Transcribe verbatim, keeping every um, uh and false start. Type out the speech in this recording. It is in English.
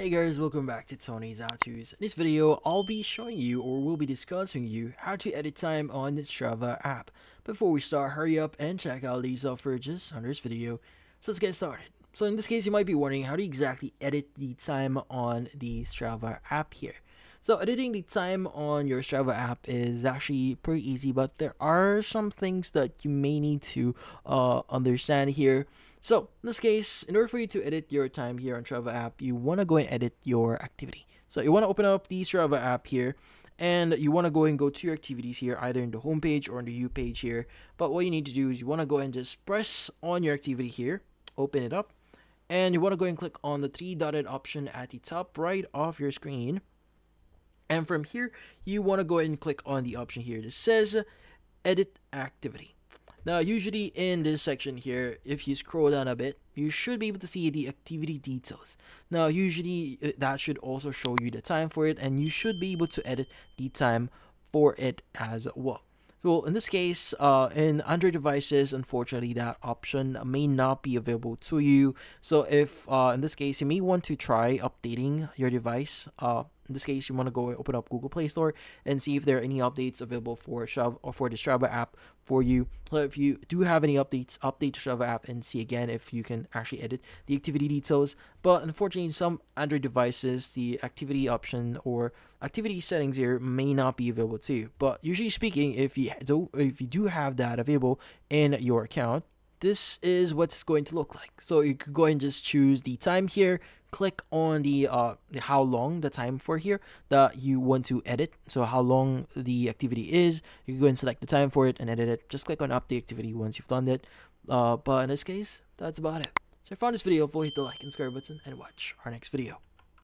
Hey guys, welcome back to Tony's HowTos. In this video, I'll be showing you or will be discussing you how to edit time on the Strava app. Before we start, hurry up and check out these offers under this video. So let's get started. So in this case, you might be wondering how to exactly edit the time on the Strava app here. So editing the time on your Strava app is actually pretty easy, but there are some things that you may need to uh, understand here. So in this case, in order for you to edit your time here on Strava app, you want to go and edit your activity. So you want to open up the Strava app here, and you want to go and go to your activities here, either in the home page or in the you page here. But what you need to do is you want to go and just press on your activity here, open it up, and you want to go and click on the three dotted option at the top right of your screen. And from here, you want to go ahead and click on the option here that says edit activity. Now, usually in this section here, if you scroll down a bit, you should be able to see the activity details. Now, usually that should also show you the time for it, and you should be able to edit the time for it as well. So in this case, uh, in Android devices, unfortunately, that option may not be available to you. So if uh, in this case, you may want to try updating your device. Uh, in this case, you want to go and open up Google Play Store and see if there are any updates available for Strava or for the Strava app for you. So if you do have any updates, update the Strava app and see again if you can actually edit the activity details. But unfortunately, some Android devices, the activity option or activity settings here may not be available to you. But usually speaking, if you do, if you do have that available in your account, this is what's going to look like. So you could go ahead and just choose the time here, click on the uh, how long the time for here that you want to edit. So how long the activity is, you can go and select the time for it and edit it. Just click on update activity once you've done that. Uh, but in this case, that's about it. So if you found this video, hopefully hit the like and subscribe button and watch our next video.